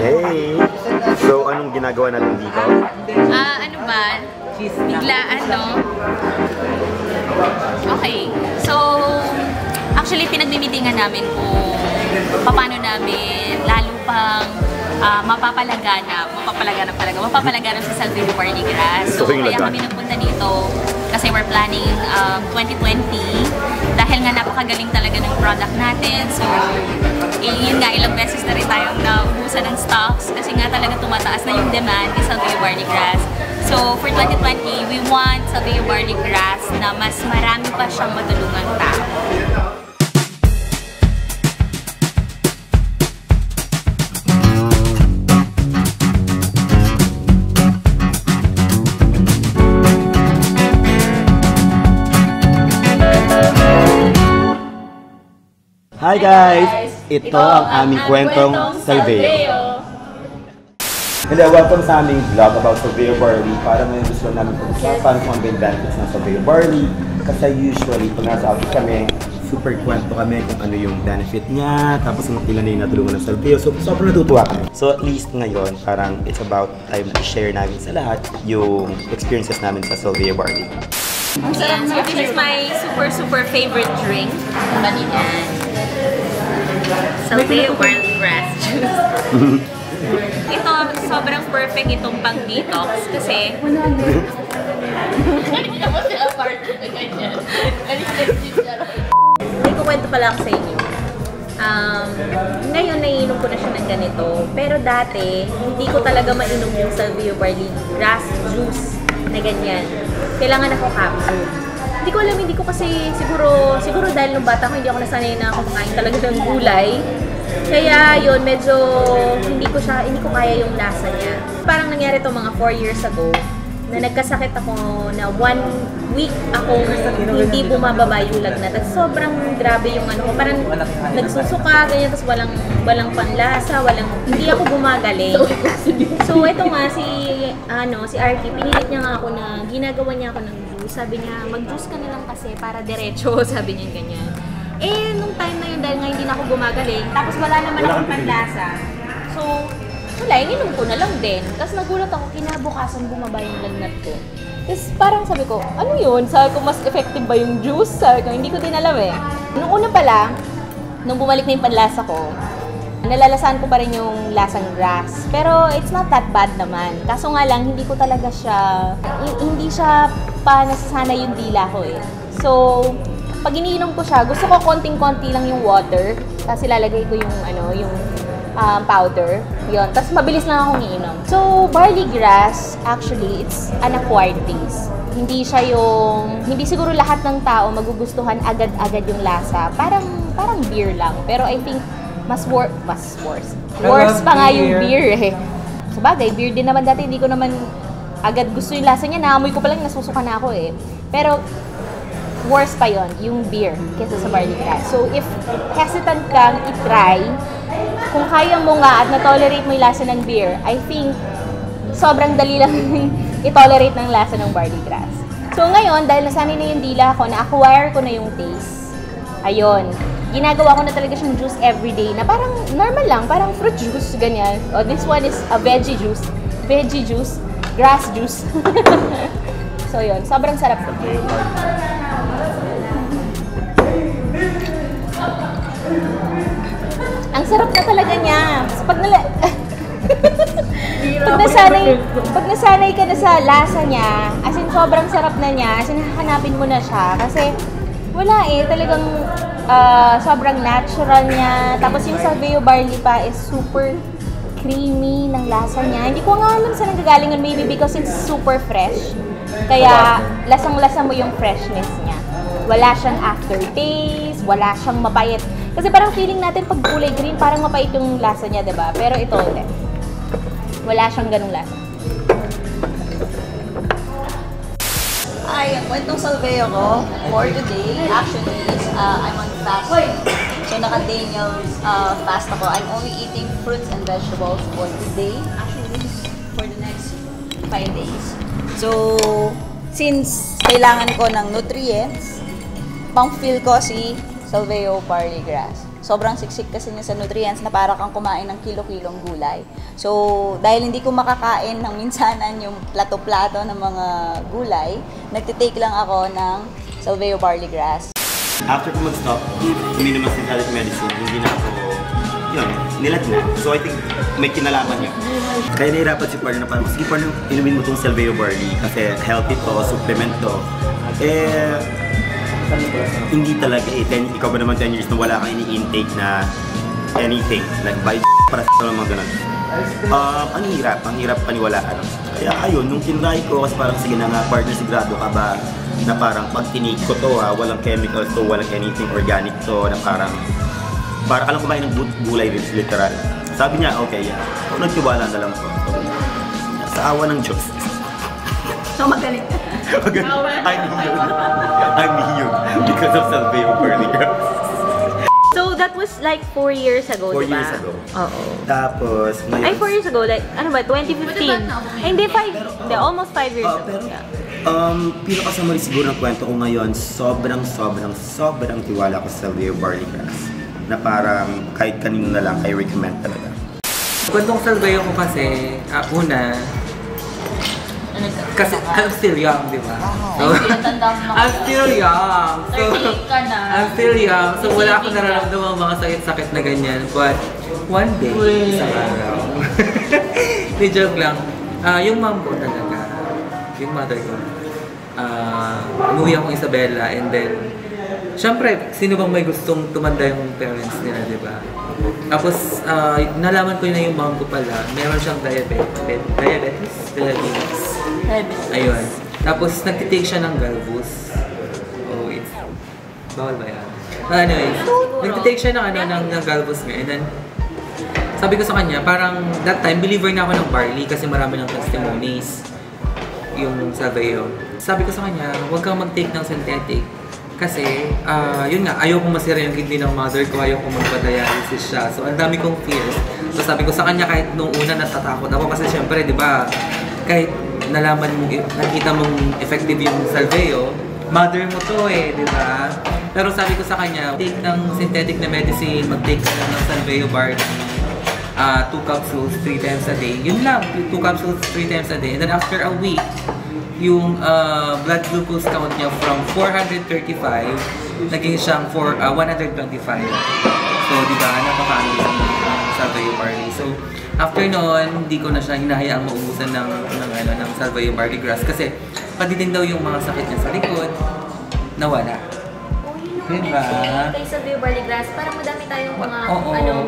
Hey! So, anong ginagawa natin dito? Ano ba? Biglaan, no? Okay. So, actually, pinagmimitingan namin kung paano namin lalo pang mapapalaganap sa Salveo Barley Grass. So, kaya kami nagpunta dito kasi we're planning 2020 dahil nga napakagaling talaga ng product natin. So, yun nga, ilang beses na rin tayong naubusan ng stocks kasi nga talaga tumataas na yung demand ng Salveo Barley Grass. So, for 2020, we want Salveo Barley Grass na mas marami pa siyang matulungan tao. Hi guys! Ito ang aming kwentong Salveo. Hindi, welcome sa aming vlog about Salveo Barley. Para may gusto namin pag-usapan kung ang benefits ng Salveo Barley. Kasi usually, pag nasa office kami, super kwento kami kung ano yung benefit niya. Tapos kung ilan na yung natulungan ng Salveo. So, sobrang natutuwa kami. So, at least ngayon, parang it's about time to share namin sa lahat yung experiences namin sa Salveo Barley. And this is my super favorite drink. Baninan. Salveo Barley Grass juice. Ito, sobrang perfect itong pang-detox kasi... May kukwento pala ako sa inyo. Ngayon, naiinom ko na siya ng ganito. Pero dati, hindi ko talaga mainom yung Salveo Barley Grass juice na ganyan. Kailangan ako capsule. Hindi ko alam, hindi ko kasi siguro dahil nung bata ko hindi ako nasanay na kumakain talaga ng gulay. Kaya yun, medyo hindi ko kaya yung lasa niya. Parang nangyari to mga 4 years ago na nagkasakit ako na 1 week ako hindi bumababa yung lagnat. At sobrang grabe yung ano ko. Parang nagsusuka, ganyan, tapos walang panlasa, hindi ako gumagaling. So ito nga si RT, pinilit niya nga ako na ginagawa niya ako ng juice. Sabi niya, mag-juice ka na lang kasi para diretso, sabi niya ganyan. Eh, nung time na yun, dahil nga hindi na ako gumagaling, tapos wala naman akong panlasa. So, wala, ininom ko na lang din. Tapos nagulat ako, kinabukasan bumaba yung lagnat ko. Tapos parang sabi ko, ano yun? Sabi ko, mas effective ba yung juice? Sabi ko, hindi ko din alam eh. Nung una pala, nung bumalik na yung panlasa ko, nalalasahan ko pa rin yung lasang grass. Pero it's not that bad naman. Kaso nga lang, hindi ko talaga siya... Hindi siya pa nasasana yung dila ko eh. So, pag iniinom ko siya, gusto ko konting-konti lang yung water. Tapos ilalagay ko yung, powder. Yun. Tapos mabilis lang akong iinom. So, barley grass, actually, it's an acquired taste. Hindi siguro lahat ng tao magugustuhan agad-agad yung lasa. Parang beer lang. Pero I think, worse pa nga yung beer eh. Sabagay, beer din naman dati, hindi ko naman agad gusto yung lasa niya. Naamoy ko pa lang, nasusuka na ako eh. Pero, worse pa yon yung beer kesa sa barley grass. So, if hesitant kang itry, kung kaya mo nga at na-tolerate mo yung lasa ng beer, I think, sobrang dali lang i-tolerate ng lasa ng barley grass. So, ngayon, dahil nasanay na yung dila ko, na-acquire ko na yung taste. Ayun. Ginagawa ko na talaga siyang juice everyday na parang normal lang, parang fruit juice, ganyan. Oh, this one is a veggie juice, grass juice. So yun, sobrang sarap ko. Ang sarap na talaga niya. So, pag nasanay ka na sa lasa niya, as in sobrang sarap na niya, as in hahanapin mo na siya kasi wala eh, talagang sobrang natural niya. Tapos yung Salveo Barley pa is super creamy ng lasa niya. Hindi ko nga alam saan nanggagaling yun, maybe because it's super fresh. Kaya lasang-lasa mo yung freshness niya. Wala siyang aftertaste, wala siyang mapait. Kasi parang feeling natin pag kulay green, parang mapait yung lasa niya, diba? Pero ito ulit. Wala siyang ganung lasa. Ay, ang kwentong Salveo ko for today actually is I'm on fast. So naka-Daniel fast ako. I'm only eating fruits and vegetables for today. Actually, for the next 5 days. So, since kailangan ko ng nutrients, pang-fill ko si Salveo Barley Grass. sobrang siksik kasi niya sa nutrients na para kang kumain ng kilo-kilong gulay. So, dahil hindi ko makakain ng minsanan yung plato-plato ng mga gulay, nagtitake lang ako ng Salveo Barley Grass. After ko mag-stop, uminom ng synthetic medicine, hindi na ako, yun, nilag na. So I think may kinalaman yun. Kaya nahirapan si partner na parang, sige partner, inumin mo itong Salveo Barley kasi healthy to, supplement to. Eh, hindi talaga eh. Ikaw ba naman 10 years na wala kang ini-intake na anything? Nag-buy para sa mga ganun. Ang hirap paniwalaan. Kaya ayun, nung tinry ko, kasi parang sige na nga partner, sigurado ka ba? Na parang pag tinake ko to ha, walang chemicals to, walang anything organic to, na parang alam kumain ng gulay literal. Sabi niya, okay, yeah. So, nagtiwala na lang ko. Sa awa ng Diyos. So, magaling. I'm healed because of Salveo Barley Grass. So, that was like 4 years ago, diba? 4 years ago. Oo. Tapos, ngayon... Ay, 4 years ago, like, ano ba, 2015? Hindi, 5, almost 5 years ago. Pinaka-summary siguro ng kwento ko ngayon, sobrang tiwala ko sa Salveo Barley Grass. Na parang kahit kanino na lang, I recommend talaga. Kwentong Salveo ko kasi, una, kasi I'm still young, di ba? So, I'm still young. So, I'm still young. So, wala akong nararamdaman mga sakit-sakit na ganyan. But, one day, isang araw, ni-joke lang, yung mom ko talaga, yung mother ko, umuwi akong Isabela, and then, syempre, sino bang may gustong tumanda yung parents nila, di ba? Tapos, nalaman ko na yung mom ko pala, meron siyang diabetes. Ayun. Tapos, nagtitake siya ng Galvus. Oh, it's... Bawal ba yan? Anyways, nagtitake siya ng Galvus nga, and then, sabi ko sa kanya, parang, that time, believer na ako ng barley kasi marami ng testimonies. Yung Salveo. Sabi ko sa kanya, huwag kang mag-take ng synthetic. Kasi, yun nga, ayaw kong masira yung kidney ng mother ko, ayaw kong magpa-dialysis siya. So, ang dami kong fears. So, sabi ko sa kanya, kahit nung una natatakot ako, kasi syempre, di ba, kahit nalaman mong, nakita mong effective yung Salveo, mother mo to eh, di ba? Pero sabi ko sa kanya, take ng synthetic na medicine, mag-take ka ng Salveo Barley. 2 capsules 3 times a day. Yun lang, 2 capsules 3 times a day. And then after a week, yung blood glucose count niya from 435, naging siyang 125. So, di ba, napakaano yung Salveo Barley. So, after noon, hindi ko na siya hinahayaang maubusan ng Salveo Barley Grass kasi pati din daw yung mga sakit niya sa likod, nawala. Diba? Kay Salveo Barley Grass, parang madami tayong mga,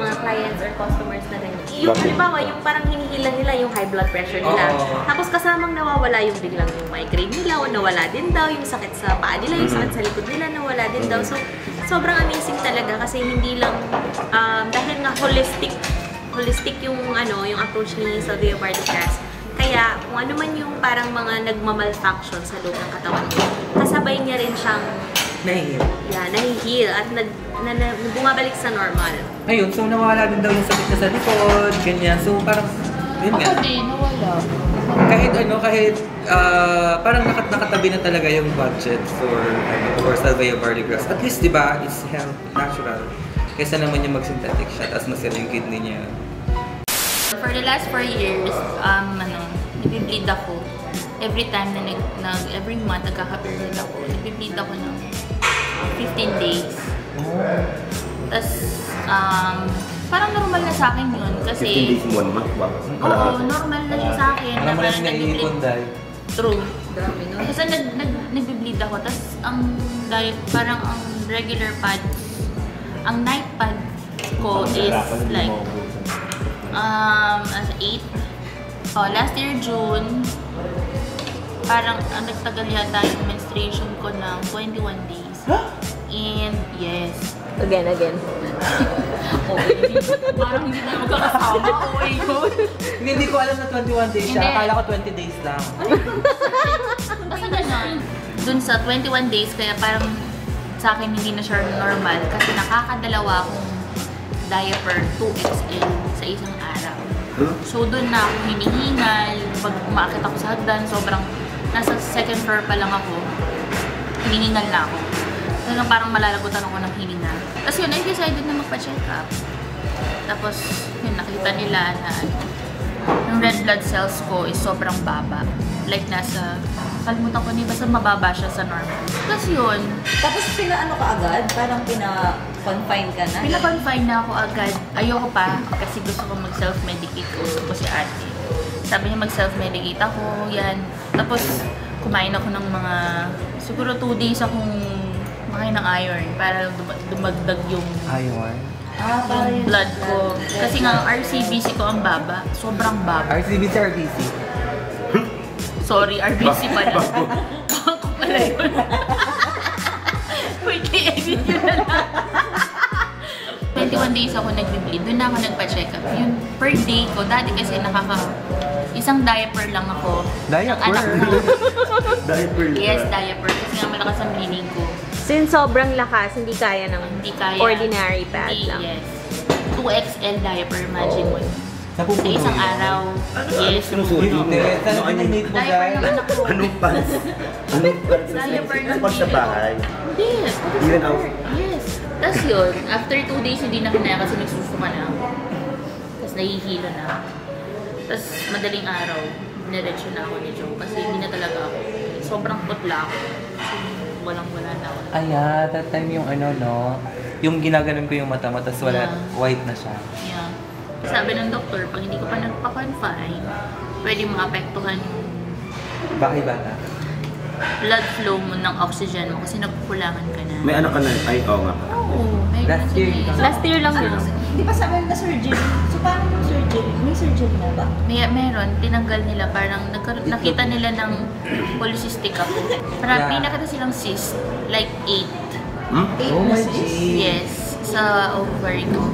mga clients or customers na ganyan. Yung halimbawa, yung parang hinihila nila yung high blood pressure nila. Tapos kasamang nawawala yung biglang yung migraine nila o nawala din daw yung sakit sa paa nila, yung sakit sa likod nila, nawala din daw. So, sobrang amazing talaga kasi hindi lang, dahil nga holistic yung, yung approach ni Salveo Barley Grass. Kaya, kung ano man yung parang mga nagmamalfunction sa loob ng katawan ko, kasabay niya rin siyang nahihil. Yeah, nahihil at bumabalik sa normal. Ayun, so nawala din daw yung sakit na sa likod, ganyan. So parang, yun nga. Ako din, nawala. Kahit ano, kahit parang nakatabi na talaga yung budget for Salveo Barley Grass. At least, di ba, it's health, natural. Kaysa naman yung mag-synthetic siya, tapos masira yung kidney niya. For the last 4 years, nabibleed ako. Every time na every month, nagkaka-period ako, nabibleed ako ng 15 days. Tapos, parang normal na sa akin yun kasi... 15 days in 1 month? Oo, normal na siya sa akin. Alam mo na siya naiipon dahil? True. Dami, no? Kasi nagbibleed ako. Tapos, parang ang regular pads, ang night pad ko is like, as 8. Oh, last year, June, parang nagtagal yata yung menstruation ko ng 21 days. And yes. Again. Okay. Parang hindi na magkakasama. Okay, God. Hindi ko alam na 21 days siya. Akala ko 20 days lang. Basta ganun. Dun sa 21 days, kaya parang sa akin hindi na siya normal. Kasi nakakadalawa akong diaper 2XL sa isang araw. So dun na ako hinihingal. Pag umaakit ako sa hagdan, sobrang nasa second floor pa lang ako, hinihingal na ako. So, parang malalagutan ako ng hininga. Tapos yun, I decided na magpa-check up. Tapos yun, nakita nila na yung red blood cells ko is sobrang baba. Like nasa, kalimutan ko na basta mababa siya sa normal. Tapos yun. Tapos pinaano ka agad? Parang pina-confine ka na? Pina-confine na ako agad. Ayoko pa kasi gusto ko mag-self-medicate ko si ate. Sabi niya mag-self-medicate ako, yan. Tapos kumain ako ng mga, siguro 2 days akong makain ng iron para dumagdag yung iron. Ah, yung blood ko. Kasi nga RCBC ko ang baba. Sobrang baba. RCBC, RBC? Sorry, RBC pala. Ako pala yun. Wait, i-edit yun na lang. 21 days ako nag-bleed. Doon na ako nagpa-check up. Yun, per day ko. Dati kasi isang diaper lang ako. Diaper? Diaper lang. Yes, diaper. Kasi nga malakas ang bleeding ko. So yun, sobrang lakas. Hindi kaya ng ordinary pad lang. Yes. 2XL diaper, imagine mo. Sa isang araw. Yes. Diaper ng anak ko. Anong pants? Anong pants? Diaper ng anak ko. Sa bahay? Yes. Even out? Yes. Tapos yun, after 2 days hindi na kinaya kasi nagsusuma na ako. Tapos nahihilo na ako. Tapos madaling araw, diretso na ako ni Joe kasi hindi na talaga ako. Sobrang putla ako. Walang-wala na ako. Ayan, that time yung ano, no? Yung ginaganon ko yung mata mo, tapos wala, white na siya. Yeah. Sabi ng doktor, pag hindi ko pa nagpa-confine, pwede maapektuhan yung... Bakit ba na? Blood flow mo ng oxygen mo kasi nagkukulangan ka na. May ano ka na? Ay, oo nga. Oo, may last year lang yun. Di ba sabi na surgery? So, paano yung surgery? May surgery na ba? Meron. Tinanggal nila. Parang nakita nila ng polycystic ako. Parang pinakita silang cyst. Like 8. Hmm? 8 na cyst? Yes. Sa ovary ko.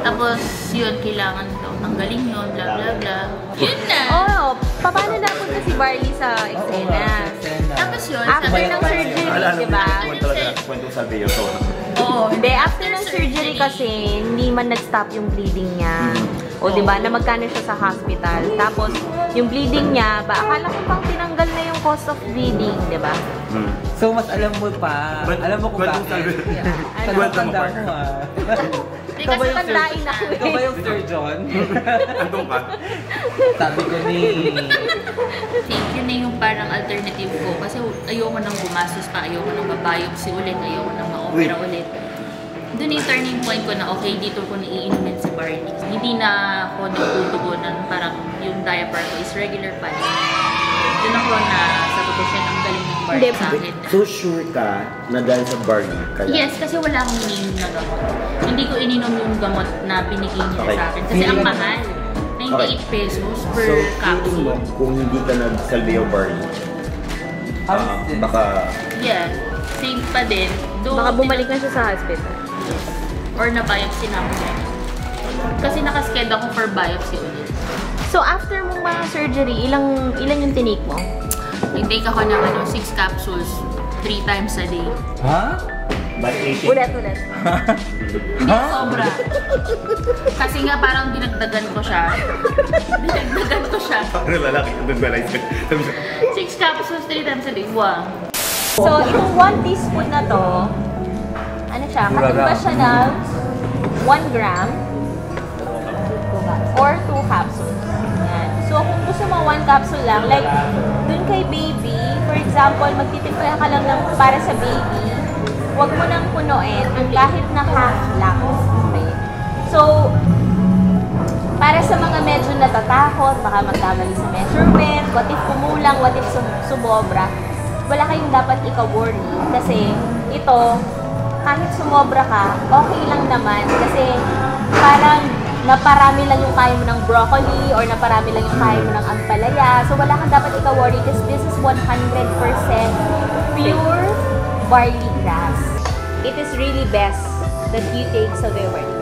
Tapos, yun. Kailangan ito. Tanggalin yun. Bla bla bla. Yun na! Oo. Paano napunta si Barley sa eksena? Tapos yun. After ng surgery, di ba? Kwento sa video to. Oo. Hindi. After ng surgery kasi, hindi man nag-stop yung bleeding niya. O diba, na magkano siya sa hospital. Tapos, yung bleeding niya, ba, akala ko pang tinanggal na yung cause of bleeding, diba? So, mas alam mo pa. Alam mo kung bakit. Kwento mo pa. Ikaw ba yung surgeon? Ikaw ba yung surgeon? Andun ka? Sabi ko ni... Yun na yung parang alternative ko. Kasi ayoko nang gumastos pa. Ayoko nang mabiopsy ulit. Ayoko nang ma-opera ulit. Doon yung turning point ko na okay, dito ko naiinumin si Barney. Hindi na ako nagtutugon ng parang yung diaper ko is regular pants. Doon ako na sa tutusyan ang galing ng Barney sa akin. So sure ka na dahil sa Barney kaya? Yes, kasi wala akong ininom na gamot. Hindi ko ininom yung gamot na binigay niya sa akin. Kasi ang mahal. 98 pesos per capsule. So, kung hindi ka nag-Salveo Barley, baka... Yeah, same pa din. Baka bumalik na siya sa hospital. Or na-biopsy na ako niya. Kasi nakasked ako for biopsy ulit. So, after mong mga surgery, ilang yung tinake mo? Nag-take ako ng 6 capsules 3 times a day. Ha? Ulat-ulat. Hindi sobra. Kasi nga parang dinagdagan ko siya. Dinagdagan ko siya. Parang lalaki ang nag-balize ka. 6 capsules 3 times a day. Wow. So, itong 1 teaspoon na to, ano siya? Katuba siya ng 1 gram or 2 capsules. Yan. So, kung gusto mo 1 capsule lang, like, dun kay baby, for example, magtitimpla ka lang ng para sa baby, huwag mo nang punuin kahit na half lang. Okay. So, para sa mga medyo natatakot, baka magkamali sa measurement, what if kumulang, what if sumobra, wala kayong dapat ika-worry kasi ito, kahit sumobra ka, okay lang naman kasi parang naparami lang yung kaya mo ng broccoli or naparami lang yung kaya mo ng ampalaya. So wala kang dapat ika-worry kasi this is 100% pure barley grass. It is really best that you take Salveo Barley.